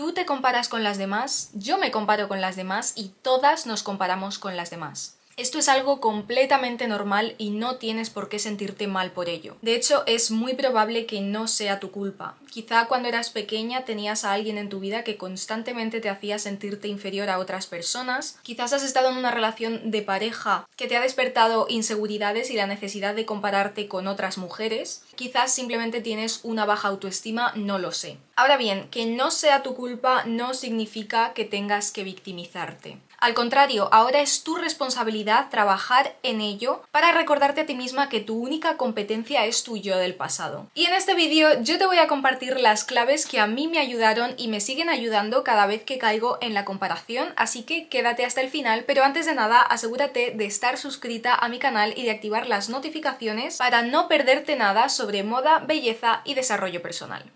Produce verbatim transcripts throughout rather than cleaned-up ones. Tú te comparas con las demás, yo me comparo con las demás y todas nos comparamos con las demás. Esto es algo completamente normal y no tienes por qué sentirte mal por ello. De hecho, es muy probable que no sea tu culpa. Quizá cuando eras pequeña tenías a alguien en tu vida que constantemente te hacía sentirte inferior a otras personas. Quizás has estado en una relación de pareja que te ha despertado inseguridades y la necesidad de compararte con otras mujeres. Quizás simplemente tienes una baja autoestima, no lo sé. Ahora bien, que no sea tu culpa no significa que tengas que victimizarte. Al contrario, ahora es tu responsabilidad trabajar en ello para recordarte a ti misma que tu única competencia es tu yo del pasado. Y en este vídeo yo te voy a compartir las claves que a mí me ayudaron y me siguen ayudando cada vez que caigo en la comparación, así que quédate hasta el final, pero antes de nada asegúrate de estar suscrita a mi canal y de activar las notificaciones para no perderte nada sobre moda, belleza y desarrollo personal.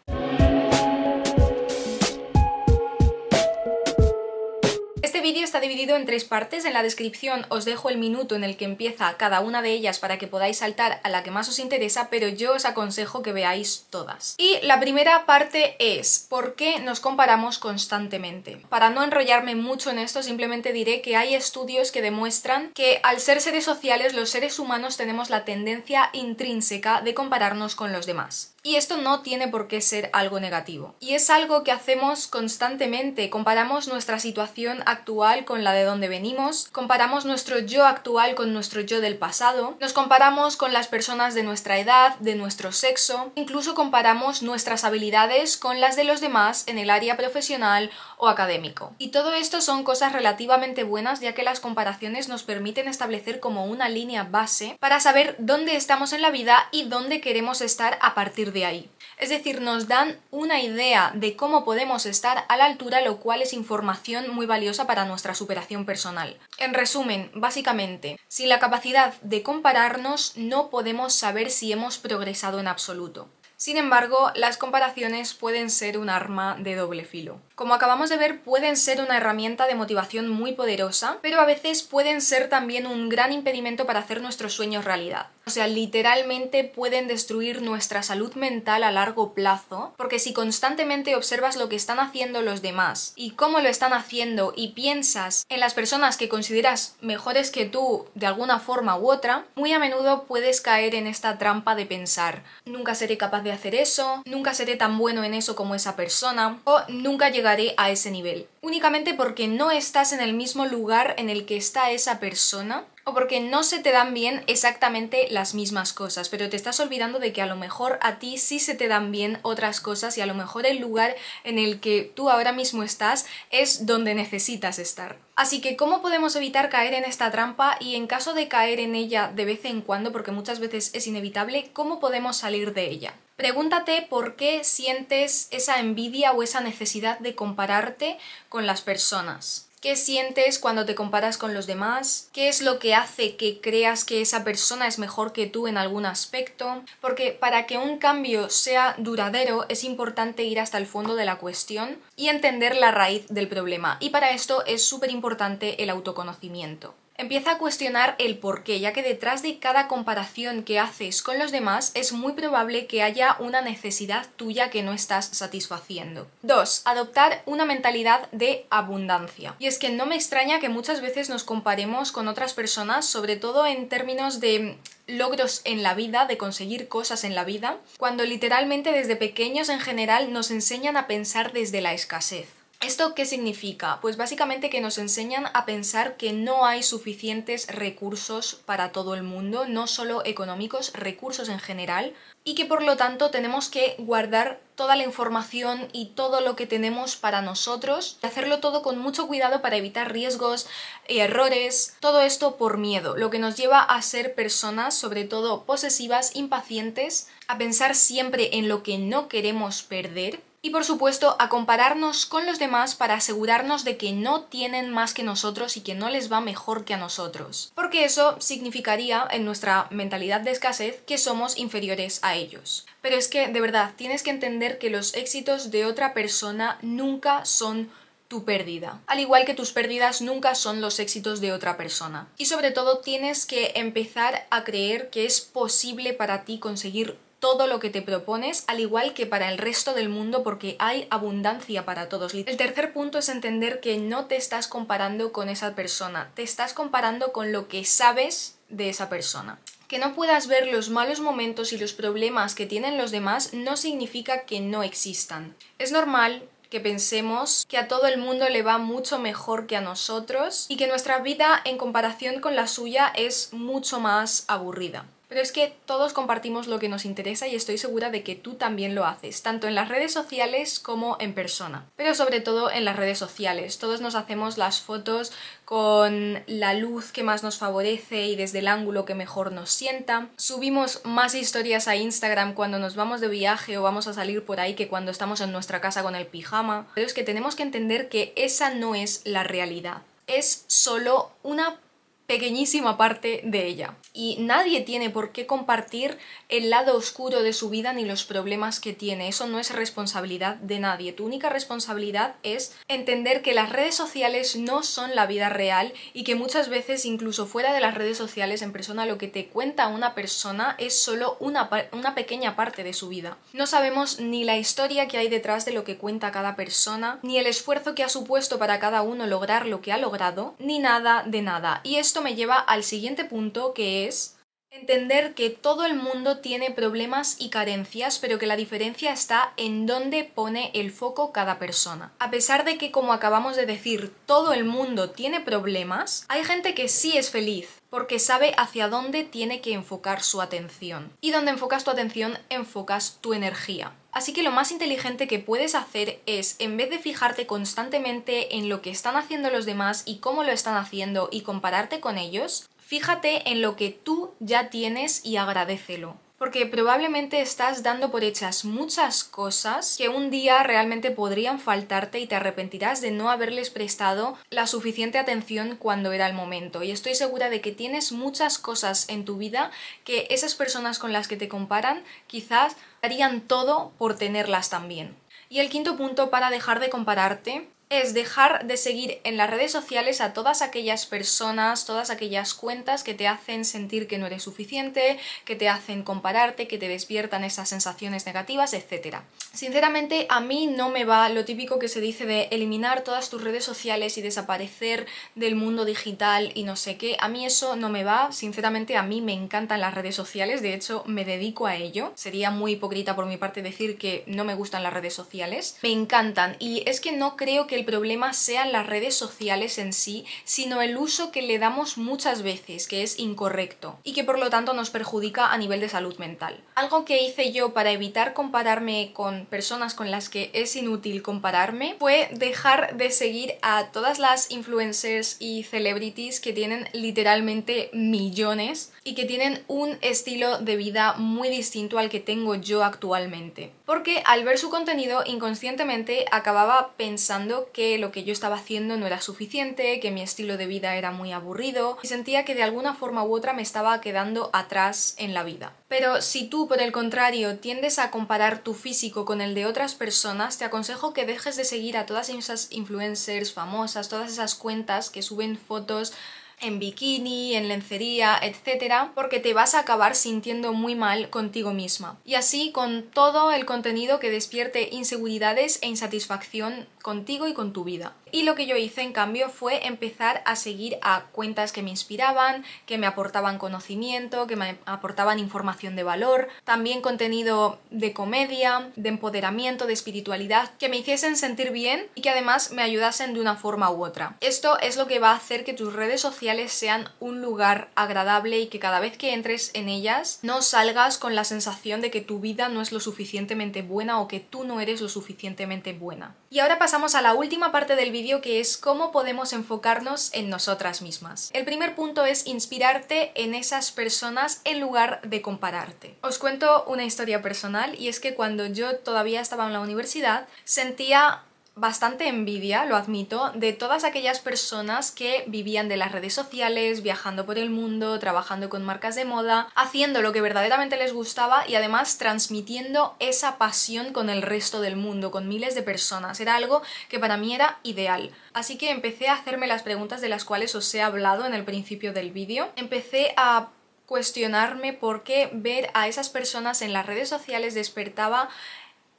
Este vídeo está dividido en tres partes. En la descripción os dejo el minuto en el que empieza cada una de ellas para que podáis saltar a la que más os interesa, pero yo os aconsejo que veáis todas. Y la primera parte es ¿por qué nos comparamos constantemente? Para no enrollarme mucho en esto, simplemente diré que hay estudios que demuestran que al ser seres sociales, los seres humanos tenemos la tendencia intrínseca de compararnos con los demás. Y esto no tiene por qué ser algo negativo. Y es algo que hacemos constantemente. Comparamos nuestra situación actual con la de donde venimos, comparamos nuestro yo actual con nuestro yo del pasado, nos comparamos con las personas de nuestra edad, de nuestro sexo, incluso comparamos nuestras habilidades con las de los demás en el área profesional o académico. Y todo esto son cosas relativamente buenas, ya que las comparaciones nos permiten establecer como una línea base para saber dónde estamos en la vida y dónde queremos estar a partir de de ahí. Es decir, nos dan una idea de cómo podemos estar a la altura, lo cual es información muy valiosa para nuestra superación personal. En resumen, básicamente, sin la capacidad de compararnos no podemos saber si hemos progresado en absoluto. Sin embargo, las comparaciones pueden ser un arma de doble filo. Como acabamos de ver, pueden ser una herramienta de motivación muy poderosa, pero a veces pueden ser también un gran impedimento para hacer nuestros sueños realidad. O sea, literalmente pueden destruir nuestra salud mental a largo plazo, porque si constantemente observas lo que están haciendo los demás y cómo lo están haciendo y piensas en las personas que consideras mejores que tú de alguna forma u otra, muy a menudo puedes caer en esta trampa de pensar nunca seré capaz de hacer eso, nunca seré tan bueno en eso como esa persona o nunca llegaré a ese nivel, únicamente porque no estás en el mismo lugar en el que está esa persona o porque no se te dan bien exactamente las mismas cosas, pero te estás olvidando de que a lo mejor a ti sí se te dan bien otras cosas y a lo mejor el lugar en el que tú ahora mismo estás es donde necesitas estar. Así que, ¿cómo podemos evitar caer en esta trampa? Y en caso de caer en ella de vez en cuando, porque muchas veces es inevitable, ¿cómo podemos salir de ella? Pregúntate por qué sientes esa envidia o esa necesidad de compararte con las personas. ¿Qué sientes cuando te comparas con los demás? ¿Qué es lo que hace que creas que esa persona es mejor que tú en algún aspecto? Porque para que un cambio sea duradero es importante ir hasta el fondo de la cuestión y entender la raíz del problema. Y para esto es súper importante el autoconocimiento. Empieza a cuestionar el porqué, ya que detrás de cada comparación que haces con los demás es muy probable que haya una necesidad tuya que no estás satisfaciendo. dos. Adoptar una mentalidad de abundancia. Y es que no me extraña que muchas veces nos comparemos con otras personas, sobre todo en términos de logros en la vida, de conseguir cosas en la vida, cuando literalmente desde pequeños en general nos enseñan a pensar desde la escasez. ¿Esto qué significa? Pues básicamente que nos enseñan a pensar que no hay suficientes recursos para todo el mundo, no solo económicos, recursos en general, y que por lo tanto tenemos que guardar toda la información y todo lo que tenemos para nosotros, y hacerlo todo con mucho cuidado para evitar riesgos y errores, todo esto por miedo, lo que nos lleva a ser personas sobre todo posesivas, impacientes, a pensar siempre en lo que no queremos perder. Y por supuesto, a compararnos con los demás para asegurarnos de que no tienen más que nosotros y que no les va mejor que a nosotros. Porque eso significaría, en nuestra mentalidad de escasez, que somos inferiores a ellos. Pero es que, de verdad, tienes que entender que los éxitos de otra persona nunca son tu pérdida, al igual que tus pérdidas nunca son los éxitos de otra persona. Y sobre todo, tienes que empezar a creer que es posible para ti conseguir todo lo que te propones, al igual que para el resto del mundo, porque hay abundancia para todos. El tercer punto es entender que no te estás comparando con esa persona, te estás comparando con lo que sabes de esa persona. Que no puedas ver los malos momentos y los problemas que tienen los demás no significa que no existan. Es normal que pensemos que a todo el mundo le va mucho mejor que a nosotros y que nuestra vida en comparación con la suya es mucho más aburrida. Pero es que todos compartimos lo que nos interesa y estoy segura de que tú también lo haces, tanto en las redes sociales como en persona. Pero sobre todo en las redes sociales. Todos nos hacemos las fotos con la luz que más nos favorece y desde el ángulo que mejor nos sienta. Subimos más historias a Instagram cuando nos vamos de viaje o vamos a salir por ahí que cuando estamos en nuestra casa con el pijama. Pero es que tenemos que entender que esa no es la realidad. Es solo una pequeñísima parte de ella. Y nadie tiene por qué compartir el lado oscuro de su vida ni los problemas que tiene. Eso no es responsabilidad de nadie. Tu única responsabilidad es entender que las redes sociales no son la vida real y que muchas veces, incluso fuera de las redes sociales, en persona, lo que te cuenta una persona es solo una, una pequeña parte de su vida. No sabemos ni la historia que hay detrás de lo que cuenta cada persona, ni el esfuerzo que ha supuesto para cada uno lograr lo que ha logrado, ni nada de nada. Y esto Esto me lleva al siguiente punto, que es entender que todo el mundo tiene problemas y carencias, pero que la diferencia está en dónde pone el foco cada persona. A pesar de que, como acabamos de decir, todo el mundo tiene problemas, hay gente que sí es feliz porque sabe hacia dónde tiene que enfocar su atención. Y donde enfocas tu atención, enfocas tu energía. Así que lo más inteligente que puedes hacer es, en vez de fijarte constantemente en lo que están haciendo los demás y cómo lo están haciendo y compararte con ellos, fíjate en lo que tú ya tienes y agradécelo. Porque probablemente estás dando por hechas muchas cosas que un día realmente podrían faltarte y te arrepentirás de no haberles prestado la suficiente atención cuando era el momento. Y estoy segura de que tienes muchas cosas en tu vida que esas personas con las que te comparan quizás harían todo por tenerlas también. Y el quinto punto para dejar de compararte es dejar de seguir en las redes sociales a todas aquellas personas, todas aquellas cuentas que te hacen sentir que no eres suficiente, que te hacen compararte, que te despiertan esas sensaciones negativas, etcétera. Sinceramente, a mí no me va lo típico que se dice de eliminar todas tus redes sociales y desaparecer del mundo digital y no sé qué. A mí eso no me va. Sinceramente, a mí me encantan las redes sociales, de hecho me dedico a ello. Sería muy hipócrita por mi parte decir que no me gustan las redes sociales. Me encantan, y es que no creo que el problema sean las redes sociales en sí, sino el uso que le damos muchas veces, que es incorrecto y que por lo tanto nos perjudica a nivel de salud mental. Algo que hice yo para evitar compararme con personas con las que es inútil compararme fue dejar de seguir a todas las influencers y celebrities que tienen literalmente millones y que tienen un estilo de vida muy distinto al que tengo yo actualmente. Porque al ver su contenido inconscientemente acababa pensando que lo que yo estaba haciendo no era suficiente, que mi estilo de vida era muy aburrido y sentía que de alguna forma u otra me estaba quedando atrás en la vida. Pero si tú, por el contrario, tiendes a comparar tu físico con el de otras personas, te aconsejo que dejes de seguir a todas esas influencers famosas, todas esas cuentas que suben fotos en bikini, en lencería, etcétera, porque te vas a acabar sintiendo muy mal contigo misma. Y así con todo el contenido que despierte inseguridades e insatisfacción contigo y con tu vida. Y lo que yo hice, en cambio, fue empezar a seguir a cuentas que me inspiraban, que me aportaban conocimiento, que me aportaban información de valor, también contenido de comedia, de empoderamiento, de espiritualidad, que me hiciesen sentir bien y que además me ayudasen de una forma u otra. Esto es lo que va a hacer que tus redes sociales sean un lugar agradable y que cada vez que entres en ellas no salgas con la sensación de que tu vida no es lo suficientemente buena o que tú no eres lo suficientemente buena. Y ahora pasamos a la última parte del vídeo, que es cómo podemos enfocarnos en nosotras mismas. El primer punto es inspirarte en esas personas en lugar de compararte. Os cuento una historia personal, y es que cuando yo todavía estaba en la universidad sentía bastante envidia, lo admito, de todas aquellas personas que vivían de las redes sociales, viajando por el mundo, trabajando con marcas de moda, haciendo lo que verdaderamente les gustaba y además transmitiendo esa pasión con el resto del mundo, con miles de personas. Era algo que para mí era ideal. Así que empecé a hacerme las preguntas de las cuales os he hablado en el principio del vídeo. Empecé a cuestionarme por qué ver a esas personas en las redes sociales despertaba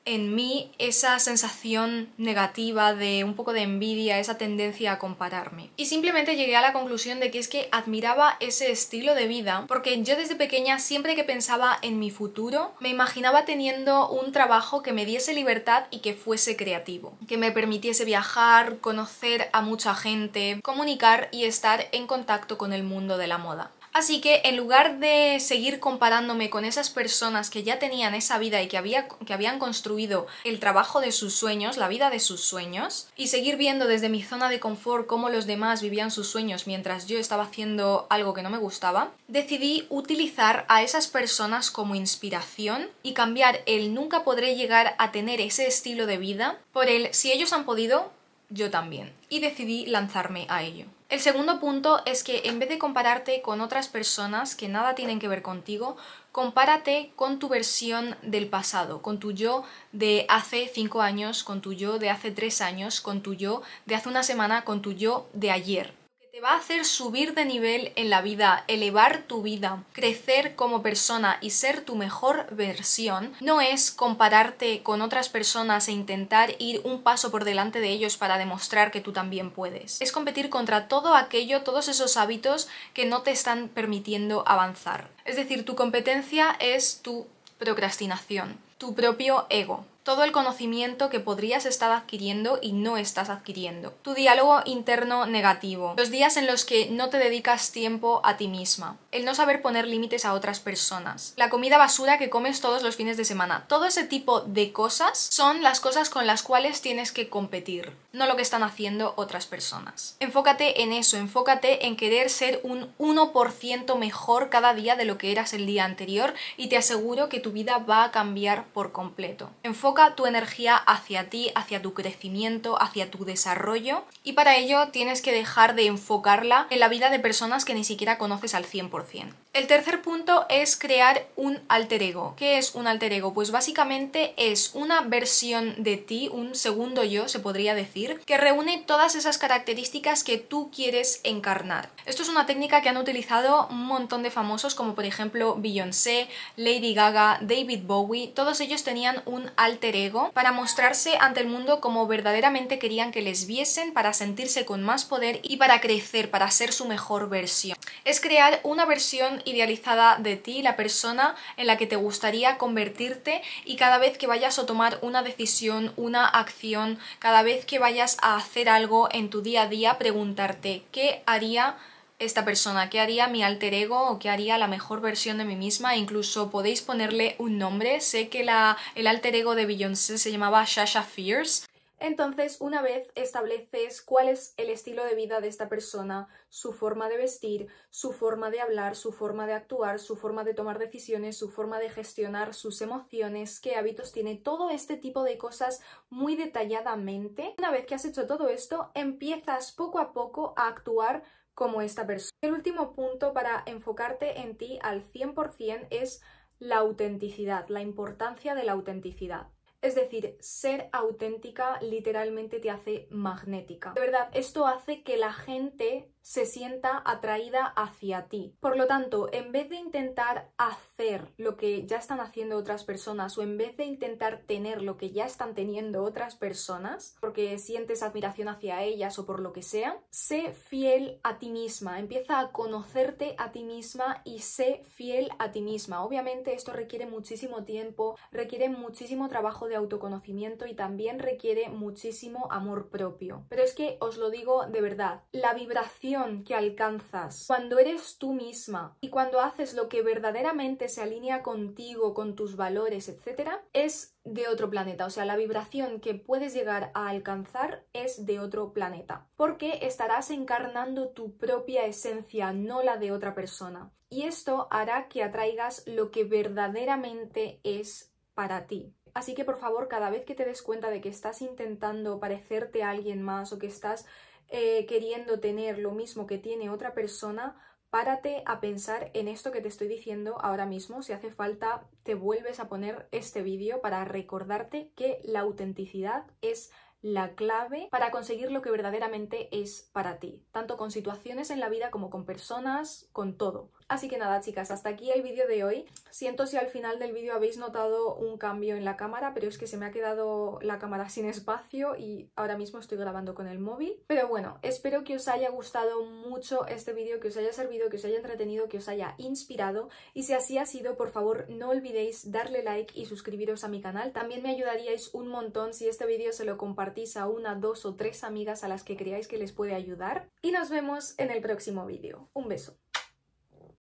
en mí esa sensación negativa de un poco de envidia, esa tendencia a compararme. Y simplemente llegué a la conclusión de que es que admiraba ese estilo de vida, porque yo desde pequeña, siempre que pensaba en mi futuro, me imaginaba teniendo un trabajo que me diese libertad y que fuese creativo, que me permitiese viajar, conocer a mucha gente, comunicar y estar en contacto con el mundo de la moda. Así que en lugar de seguir comparándome con esas personas que ya tenían esa vida y que, había, que habían construido el trabajo de sus sueños, la vida de sus sueños, y seguir viendo desde mi zona de confort cómo los demás vivían sus sueños mientras yo estaba haciendo algo que no me gustaba, decidí utilizar a esas personas como inspiración y cambiar el nunca podré llegar a tener ese estilo de vida por el si ellos han podido, yo también. Y decidí lanzarme a ello. El segundo punto es que en vez de compararte con otras personas que nada tienen que ver contigo, compárate con tu versión del pasado, con tu yo de hace cinco años, con tu yo de hace tres años, con tu yo de hace una semana, con tu yo de ayer. Lo que te va a hacer subir de nivel en la vida, elevar tu vida, crecer como persona y ser tu mejor versión, no es compararte con otras personas e intentar ir un paso por delante de ellos para demostrar que tú también puedes. Es competir contra todo aquello, todos esos hábitos que no te están permitiendo avanzar. Es decir, tu competencia es tu procrastinación, tu propio ego, todo el conocimiento que podrías estar adquiriendo y no estás adquiriendo, tu diálogo interno negativo, los días en los que no te dedicas tiempo a ti misma, el no saber poner límites a otras personas, la comida basura que comes todos los fines de semana, todo ese tipo de cosas son las cosas con las cuales tienes que competir, no lo que están haciendo otras personas. Enfócate en eso, enfócate en querer ser un uno por ciento mejor cada día de lo que eras el día anterior y te aseguro que tu vida va a cambiar por completo. Enfócate tu energía hacia ti, hacia tu crecimiento, hacia tu desarrollo y para ello tienes que dejar de enfocarla en la vida de personas que ni siquiera conoces al cien por cien. El tercer punto es crear un alter ego. ¿Qué es un alter ego? Pues básicamente es una versión de ti, un segundo yo se podría decir, que reúne todas esas características que tú quieres encarnar. Esto es una técnica que han utilizado un montón de famosos como por ejemplo Beyoncé, Lady Gaga, David Bowie, todos ellos tenían un alter ego ego para mostrarse ante el mundo como verdaderamente querían que les viesen, para sentirse con más poder y para crecer, para ser su mejor versión. Es crear una versión idealizada de ti, la persona en la que te gustaría convertirte y cada vez que vayas a tomar una decisión, una acción, cada vez que vayas a hacer algo en tu día a día, preguntarte ¿qué haría esta persona? ¿Qué haría mi alter ego o qué haría la mejor versión de mí misma? Incluso podéis ponerle un nombre. Sé que la, el alter ego de Beyoncé se llamaba Sasha Fierce. Entonces, una vez estableces cuál es el estilo de vida de esta persona, su forma de vestir, su forma de hablar, su forma de actuar, su forma de tomar decisiones, su forma de gestionar sus emociones, qué hábitos tiene, todo este tipo de cosas muy detalladamente. Una vez que has hecho todo esto, empiezas poco a poco a actuar como esta persona. El último punto para enfocarte en ti al cien por cien es la autenticidad, la importancia de la autenticidad. Es decir, ser auténtica literalmente te hace magnética. De verdad, esto hace que la gente se sienta atraída hacia ti. Por lo tanto, en vez de intentar hacer lo que ya están haciendo otras personas o en vez de intentar tener lo que ya están teniendo otras personas, porque sientes admiración hacia ellas o por lo que sea, sé fiel a ti misma, empieza a conocerte a ti misma y sé fiel a ti misma. Obviamente esto requiere muchísimo tiempo, requiere muchísimo trabajo de autoconocimiento y también requiere muchísimo amor propio. Pero es que os lo digo de verdad, la vibración que alcanzas cuando eres tú misma y cuando haces lo que verdaderamente se alinea contigo, con tus valores, etcétera, es de otro planeta. O sea, la vibración que puedes llegar a alcanzar es de otro planeta, porque estarás encarnando tu propia esencia, no la de otra persona. Y esto hará que atraigas lo que verdaderamente es para ti. Así que, por favor, cada vez que te des cuenta de que estás intentando parecerte a alguien más o que estás Eh, queriendo tener lo mismo que tiene otra persona, párate a pensar en esto que te estoy diciendo ahora mismo. Si hace falta, te vuelves a poner este vídeo para recordarte que la autenticidad es la clave para conseguir lo que verdaderamente es para ti, tanto con situaciones en la vida como con personas, con todo. Así que nada, chicas, hasta aquí el vídeo de hoy. Siento si al final del vídeo habéis notado un cambio en la cámara, pero es que se me ha quedado la cámara sin espacio y ahora mismo estoy grabando con el móvil. Pero bueno, espero que os haya gustado mucho este vídeo, que os haya servido, que os haya entretenido, que os haya inspirado. Y si así ha sido, por favor, no olvidéis darle like y suscribiros a mi canal. También me ayudaríais un montón si este vídeo se lo compartís a una, dos o tres amigas a las que creáis que les puede ayudar. Y nos vemos en el próximo vídeo. Un beso.